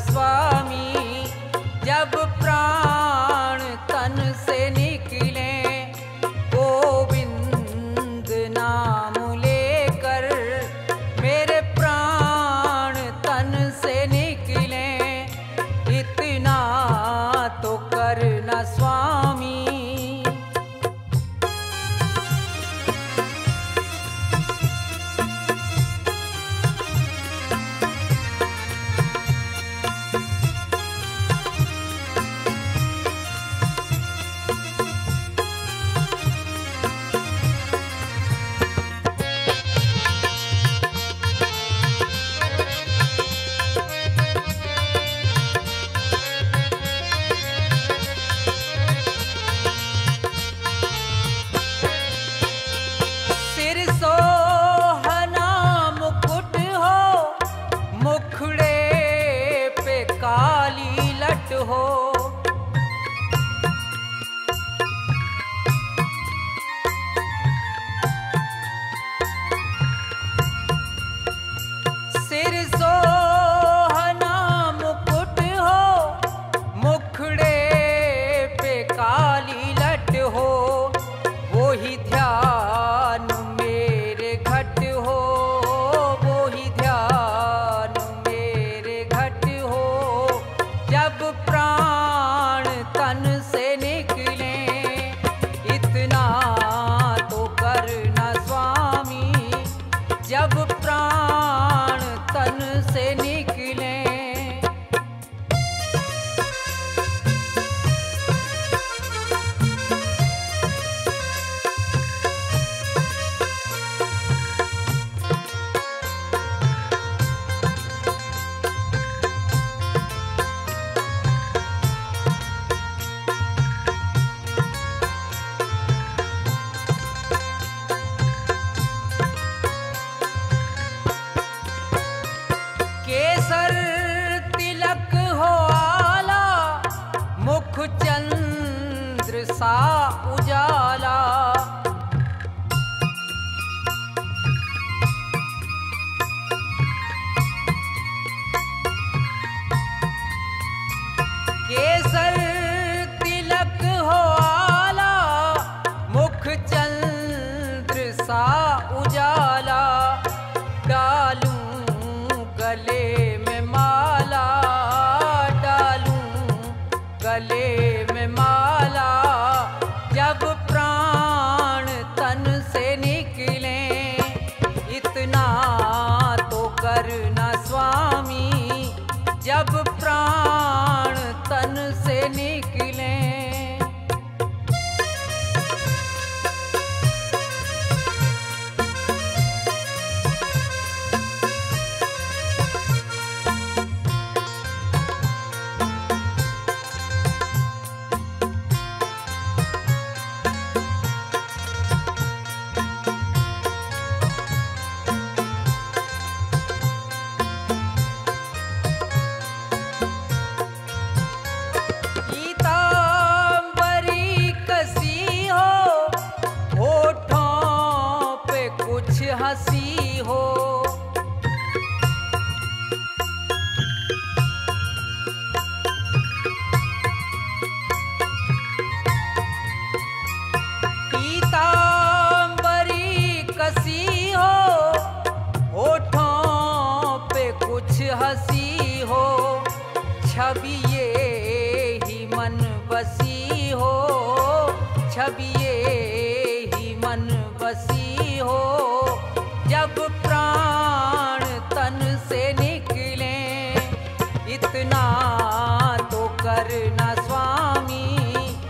स्वामी जब प्राण तन से निकले गोविंद नाम लेकर मेरे प्राण तन से निकले। इतना तो करना स्वामी।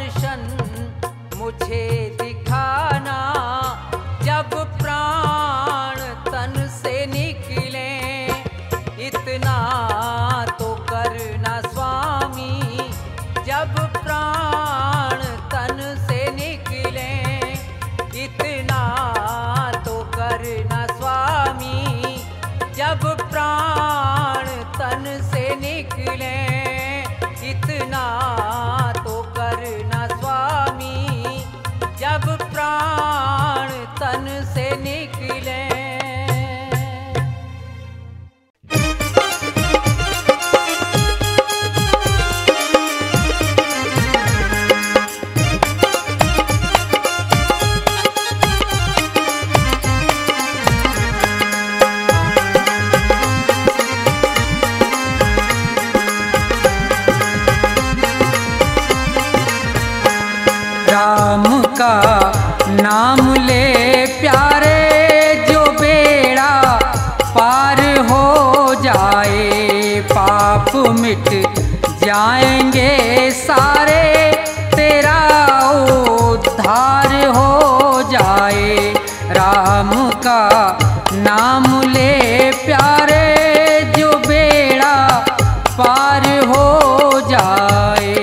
दर्शन मुझे दिखाना, जब प्राण तन से निकले इतना तो करना स्वामी, जब प्राण तन से निकले इतना तो करना स्वामी, जब प्राण तन से निकले इतना तो करना स्वामी, जब प्राण तन से निकले। राम का नाम ले प्यारे जो बेड़ा पार हो जाए, पाप मिट जाएंगे सारे तेरा उद्धार हो जाए। राम का नाम ले प्यारे जो बेड़ा पार हो जाए।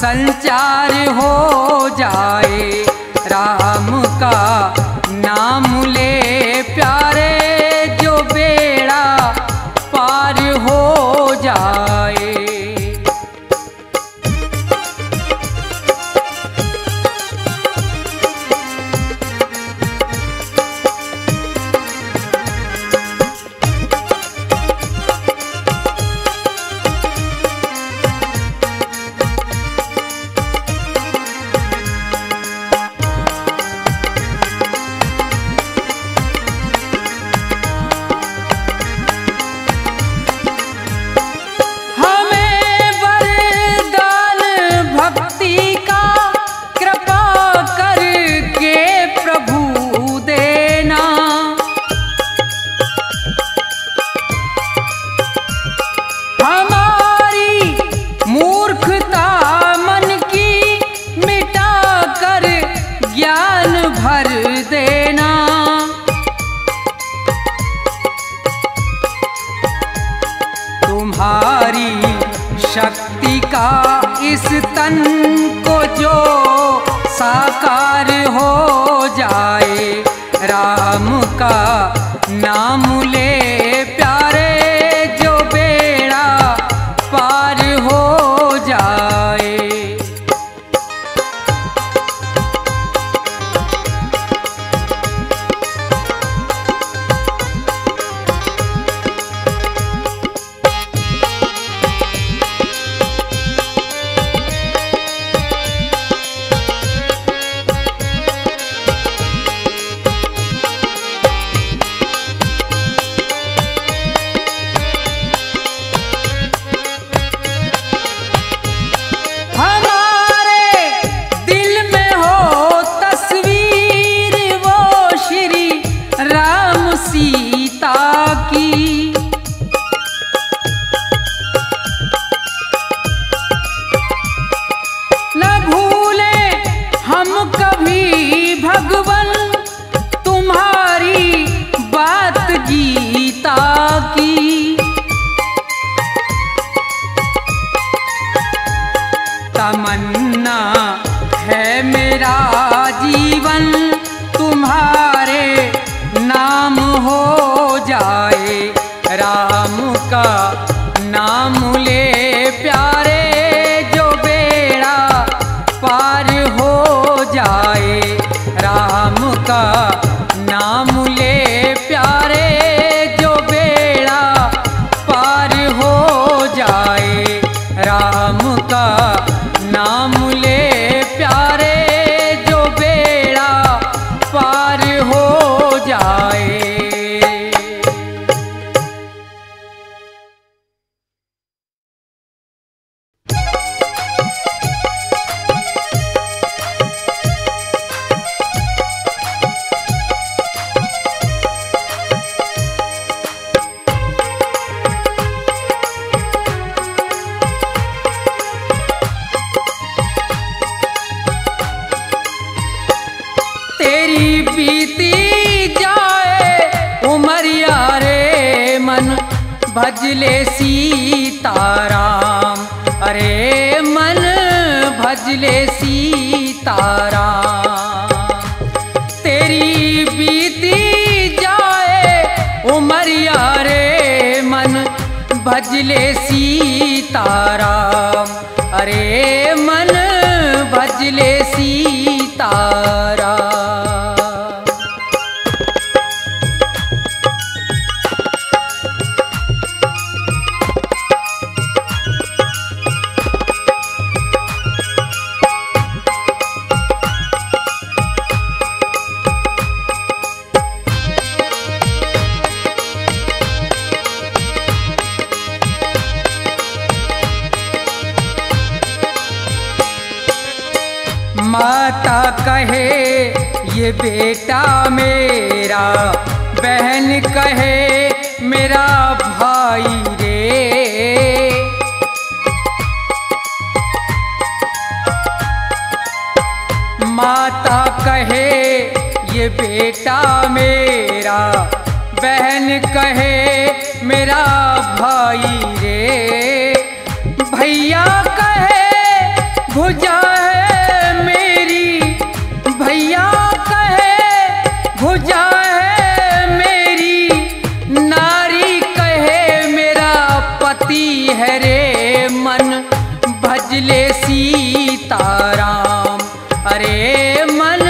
संचार हो जाए। राम का नाम ले प्यारे जो बेड़ा पार हो जाए। शक्ति का इस तन को जो साकार हो जाए। राम का नाम ले प्यारे जो बेड़ा पार हो जाए। तमन्ना है मेरा जीवन तुम्हारे नाम हो जाए, राम का नाम ले प्यारे जो बेड़ा पार हो जाए, राम का नाम ले प्यारे जो बेड़ा पार हो जाए, राम का नाम ले प्यारे जो बेड़ा पार हो जाए। भज ले सीताराम, अरे मन भज ले सीताराम। तेरी बीती जाए उमरिया रे मन भज ले सीताराम, अरे मन भज ले सीताराम। माता कहे ये बेटा मेरा, बहन कहे मेरा भाई रे, माता कहे ये बेटा मेरा, बहन कहे मेरा भाई रे, भैया कहे भुजा भजले सीताराम, अरे मन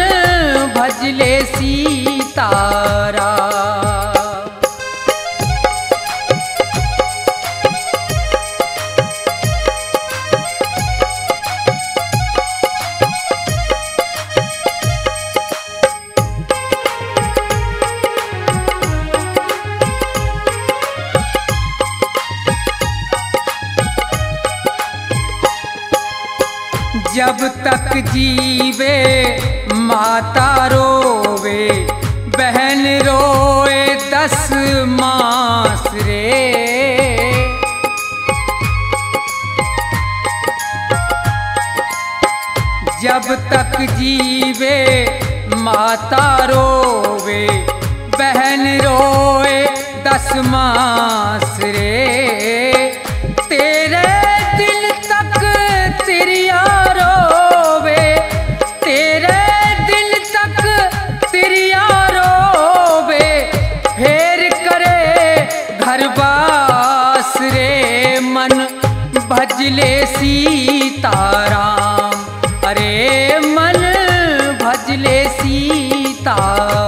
भजले सीताराम। जब तक जीवे माता रोवे, बहन रोए 10 मास रे, जब तक जीवे माता रोवे, बहन रोए 10 मास रे। भजले सीताराम, अरे मन भजले सीताराम।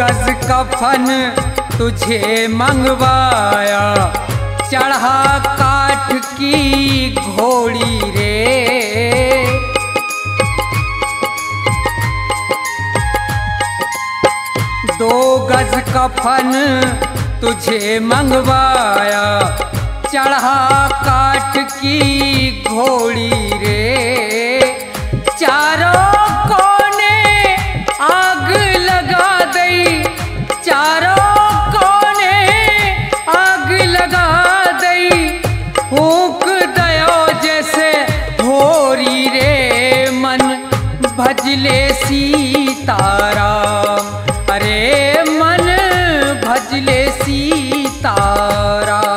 गज कफन तुझे मंगवाया, चढ़ा काठ की घोड़ी रे, दो गज कफन तुझे मंगवाया, चढ़ा काठ की घोड़ी रे। चारों भजले सीताराम, अरे मन भजले सीताराम।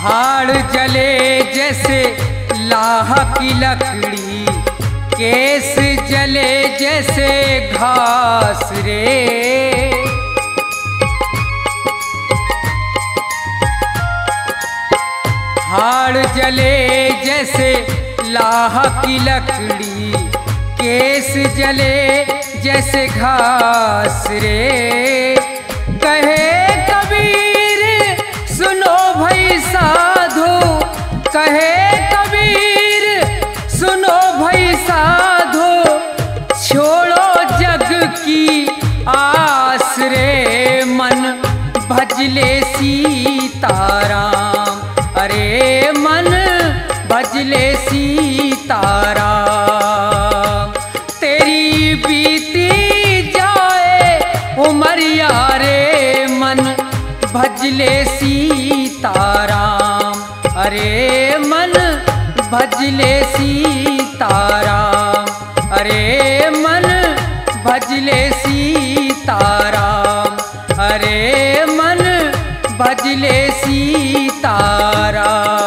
हाड़ जले जैसे लाह की लकड़ी, केस जले जैसे घास रे। हाड़ जले जैसे लाह की लकड़ी, केस जले जैसे घास रे। कहे कबीर सुनो भई साधो, कहे कबीर सुनो भई साधो, छोड़ो जग की आस रे। मन भजले सीताराम, अरे मन भजले सीताराम। तेरी बीती जाए उमरिया रे, मन भजले सीताराम, अरे मन भजले सीताराम, अरे मन भजले सीताराम, अरे मन भजले सीताराम।